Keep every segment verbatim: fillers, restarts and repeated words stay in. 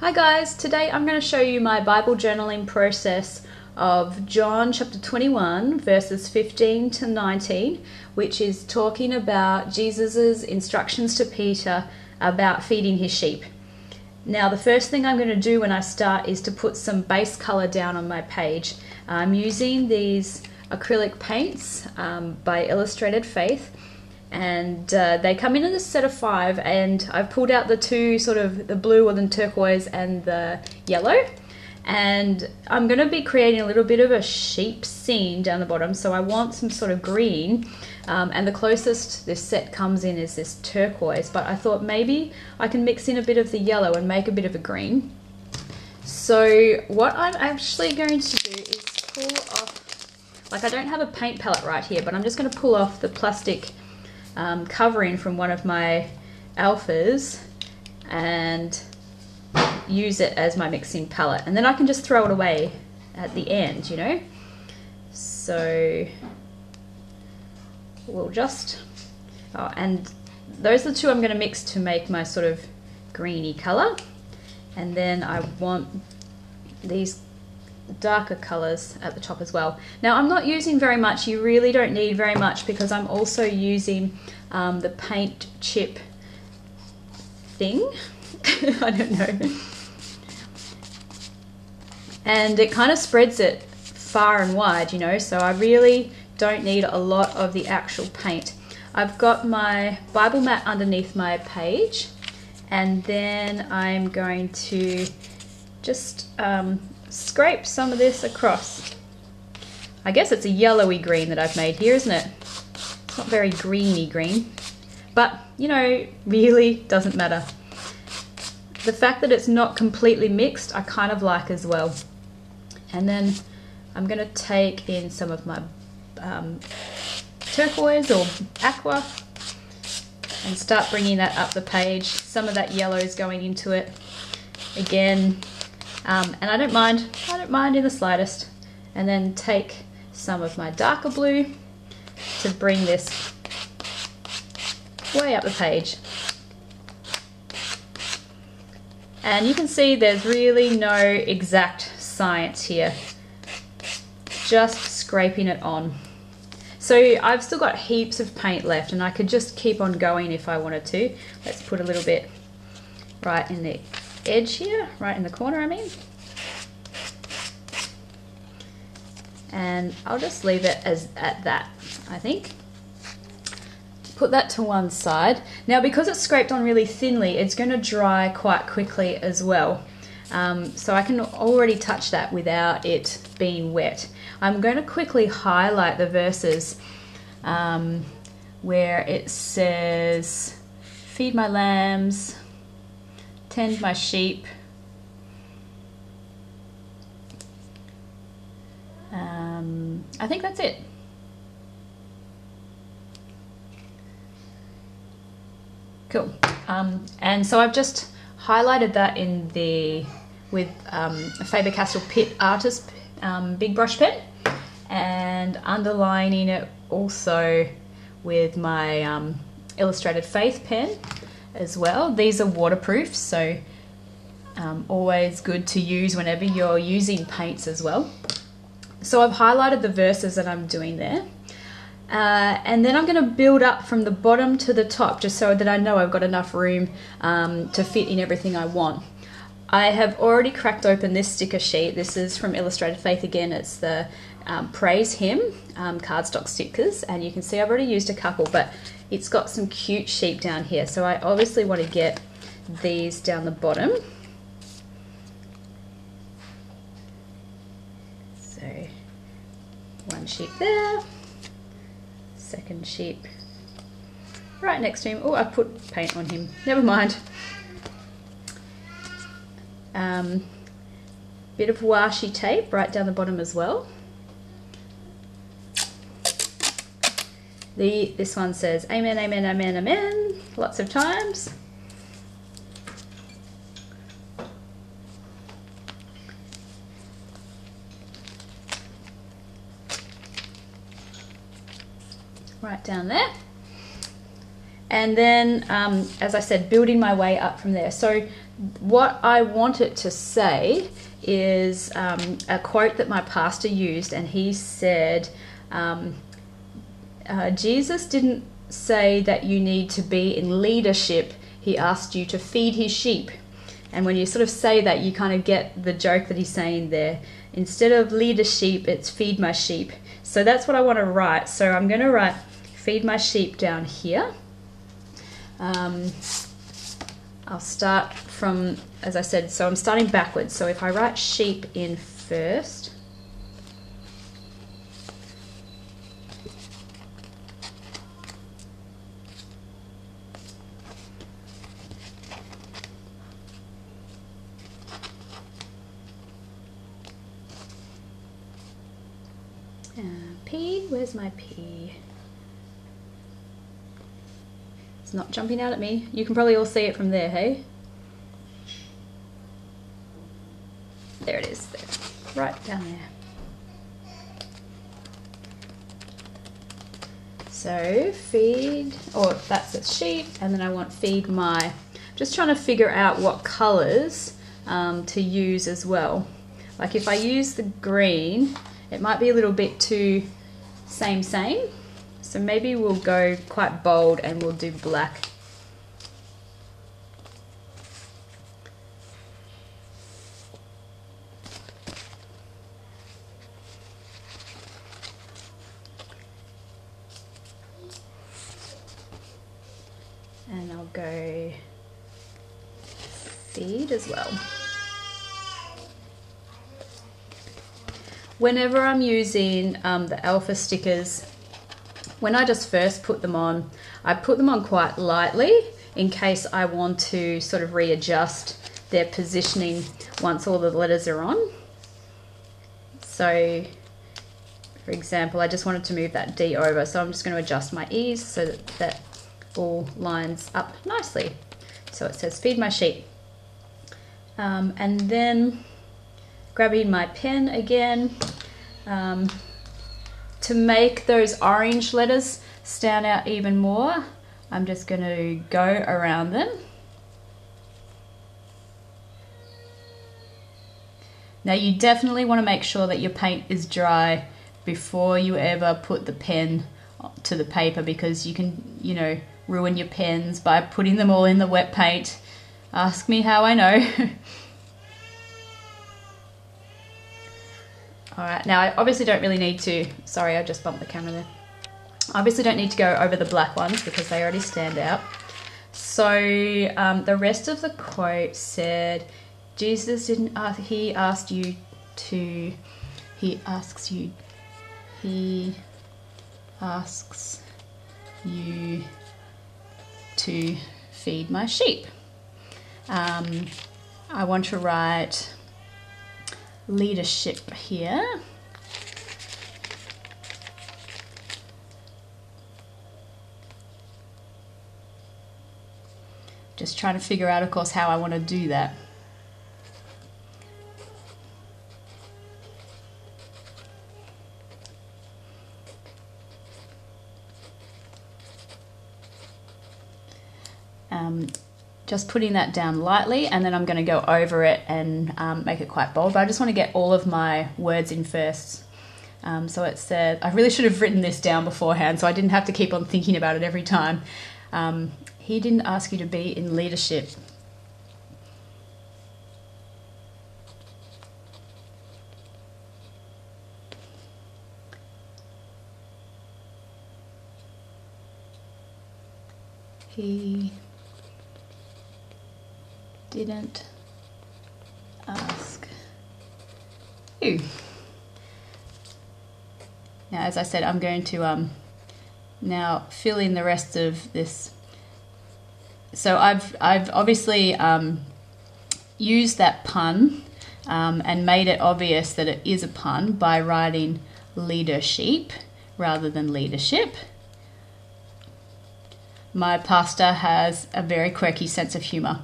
Hi guys, today I'm going to show you my Bible journaling process of John chapter twenty-one verses fifteen to nineteen, which is talking about Jesus's instructions to Peter about feeding his sheep. Now the first thing I'm going to do when I start is to put some base color down on my page. I'm using these acrylic paints um, by Illustrated Faith. And uh, they come in in a set of five, and I've pulled out the two, sort of the blue or the turquoise and the yellow, and I'm going to be creating a little bit of a sheep scene down the bottom, so I want some sort of green, um, and the closest this set comes in is this turquoise, but I thought maybe I can mix in a bit of the yellow and make a bit of a green. So what I'm actually going to do is pull off, like I don't have a paint palette right here, but I'm just going to pull off the plastic Um, covering from one of my alphas and use it as my mixing palette, and then I can just throw it away at the end, you know. So we'll just oh, and those are the two I'm going to mix to make my sort of greeny color, and then I want these darker colors at the top as well. Now I'm not using very much, you really don't need very much, because I'm also using um, the paint chip thing, I don't know, and it kind of spreads it far and wide, you know, so I really don't need a lot of the actual paint. I've got my Bible mat underneath my page, and then I'm going to just um, scrape some of this across. I guess it's a yellowy green that I've made here, isn't it? It's not very greeny green, but you know, really doesn't matter. The fact that it's not completely mixed I kind of like as well. And then I'm going to take in some of my um, turquoise or aqua and start bringing that up the page. Some of that yellow is going into it again. Um, and I don't mind, I don't mind in the slightest. And then take some of my darker blue to bring this way up the page. And you can see there's really no exact science here, just scraping it on. So I've still got heaps of paint left, and I could just keep on going if I wanted to. Let's put a little bit right in there. Edge here, right in the corner, I mean. And I'll just leave it as at that, I think. Put that to one side. Now, because it's scraped on really thinly, it's going to dry quite quickly as well. Um, so I can already touch that without it being wet. I'm going to quickly highlight the verses um, where it says, "Feed my lambs, tend my sheep," um, I think that's it. Cool. Um, and so I've just highlighted that in the with um, a Faber-Castell Pitt Artist um, big brush pen, and underlining it also with my um, Illustrated Faith pen as well. These are waterproof, so um, always good to use whenever you're using paints as well. So I've highlighted the verses that I'm doing there, uh, and then I'm going to build up from the bottom to the top, just so that I know I've got enough room um, to fit in everything I want. I have already cracked open this sticker sheet. This is from Illustrated Faith again. It's the um, Praise Him um, cardstock stickers, and you can see I've already used a couple, but it's got some cute sheep down here, so I obviously want to get these down the bottom. So one sheep there, second sheep right next to him. Oh, I put paint on him, never mind. Um, bit of washi tape right down the bottom as well. The, this one says, "Amen, amen, amen, amen," lots of times. Right down there. And then, um, as I said, building my way up from there. So what I wanted to say is um, a quote that my pastor used, and he said, um, uh, Jesus didn't say that you need to be in leadership. He asked you to feed his sheep. And when you sort of say that, you kind of get the joke that he's saying there. Instead of lead a sheep, it's feed my sheep. So that's what I want to write. So I'm going to write feed my sheep down here. Um, I'll start from, as I said, so I'm starting backwards. So if I write sheep in first, uh, P, where's my P? It's not jumping out at me. You can probably all see it from there, hey? There it is, there. Right down there. So feed, or oh, that's a sheep, and then I want feed my, just trying to figure out what colors um, to use as well. Like if I use the green, it might be a little bit too same, same. So maybe we'll go quite bold and we'll do black. And I'll go feed as well. Whenever I'm using um, the alpha stickers, when I just first put them on, I put them on quite lightly in case I want to sort of readjust their positioning once all the letters are on. So, for example, I just wanted to move that D over, so I'm just going to adjust my E's so that that all lines up nicely. So it says, feed my sheep. Um, and then grabbing my pen again, um, to make those orange letters stand out even more, I'm just going to go around them. Now you definitely want to make sure that your paint is dry before you ever put the pen to the paper, because you can, you know, ruin your pens by putting them all in the wet paint. Ask me how I know. All right, now I obviously don't really need to, sorry, I just bumped the camera there. I obviously don't need to go over the black ones because they already stand out. So um, the rest of the quote said, Jesus didn't ask, he asked you to, he asks you, he asks you to feed my sheep. Um, I want to write leadership here, just trying to figure out, of course, how I want to do that. um, Just putting that down lightly, and then I'm going to go over it and um, make it quite bold, but I just want to get all of my words in first. Um, so it said, I really should have written this down beforehand so I didn't have to keep on thinking about it every time. Um, he didn't ask you to be in leadership. He didn't ask you. Now, as I said, I'm going to um, now fill in the rest of this. So I've, I've obviously um, used that pun um, and made it obvious that it is a pun by writing leadership rather than leadership. My pastor has a very quirky sense of humour.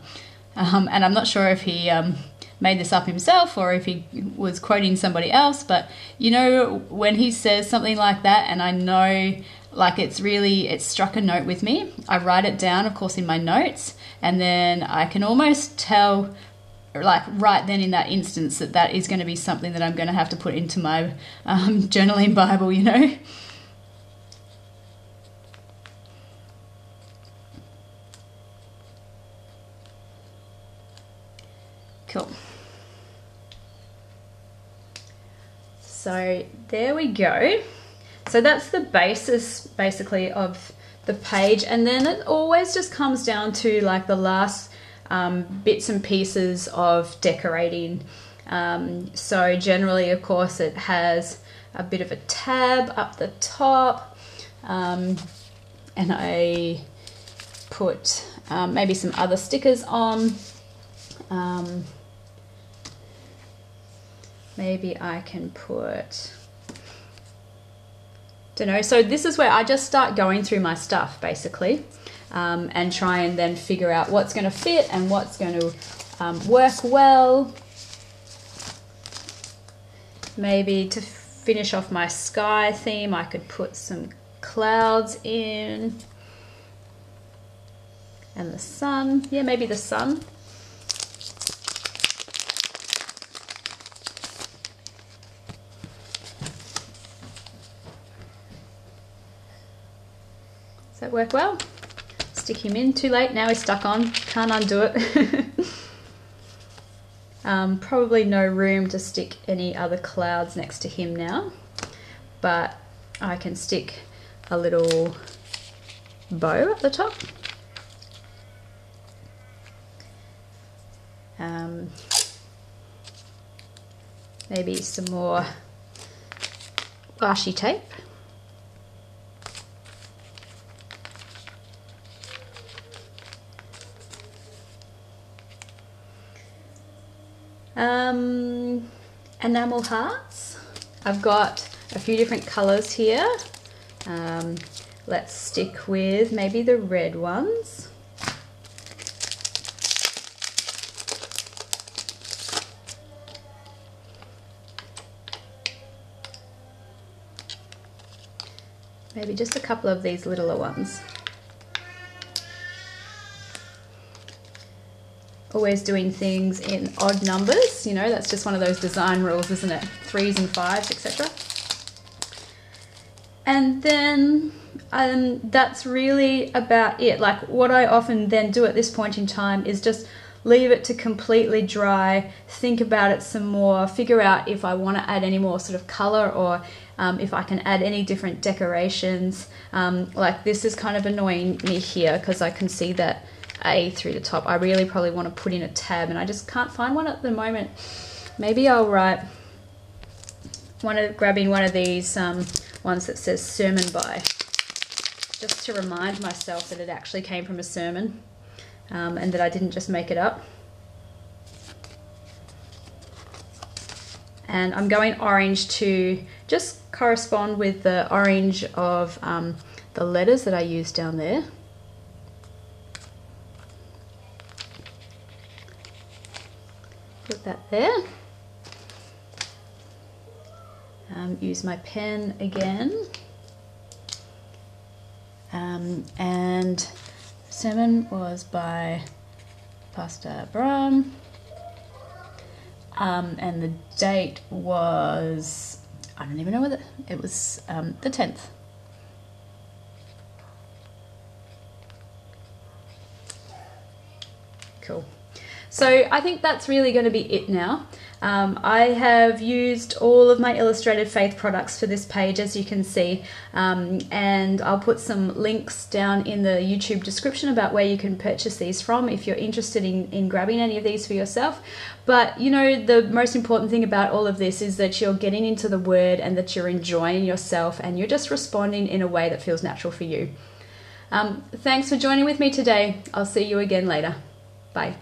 Um, and I'm not sure if he um, made this up himself or if he was quoting somebody else, but you know, when he says something like that, and I know, like, it's really, it's struck a note with me, I write it down, of course, in my notes, And then I can almost tell, like right then in that instance, that that is going to be something that I'm going to have to put into my um, journaling Bible, you know. Cool. So there we go. So that's the basis basically of the page, and then it always just comes down to like the last um, bits and pieces of decorating. Um, so generally, of course, it has a bit of a tab up the top, um, and I put um, maybe some other stickers on. Um, maybe I can put... Don't know. So this is where I just start going through my stuff basically, um, and try and then figure out what's going to fit and what's going to um, work well. Maybe to finish off my sky theme, I could put some clouds in and the sun. Yeah, maybe the sun. That work well? Stick him in. Too late. Now he's stuck on. Can't undo it. um, probably no room to stick any other clouds next to him now, but I can stick a little bow at the top. Um, maybe some more washi tape. Um, enamel hearts. I've got a few different colors here. Um, let's stick with maybe the red ones. Maybe just a couple of these littler ones. Always doing things in odd numbers, you know, that's just one of those design rules, isn't it? Threes and fives, et cetera. And then um, that's really about it. Like what I often then do at this point in time is just leave it to completely dry, think about it some more, figure out if I want to add any more sort of color, or um, if I can add any different decorations. Um, like this is kind of annoying me here because I can see that A through the top. I really probably want to put in a tab and I just can't find one at the moment. Maybe I'll write one of grabbing one of these um, ones that says sermon by, just to remind myself that it actually came from a sermon, um, and that I didn't just make it up. And I'm going orange to just correspond with the orange of um, the letters that I used down there. Put that there. Um, use my pen again. Um, and sermon was by Pastor Brahm. Um, and the date was, I don't even know whether it was um, the tenth. Cool. So I think that's really going to be it now. Um, I have used all of my Illustrated Faith products for this page, as you can see, um, and I'll put some links down in the YouTube description about where you can purchase these from if you're interested in, in grabbing any of these for yourself. But you know, the most important thing about all of this is that you're getting into the Word and that you're enjoying yourself and you're just responding in a way that feels natural for you. Um, thanks for joining with me today. I'll see you again later. Bye.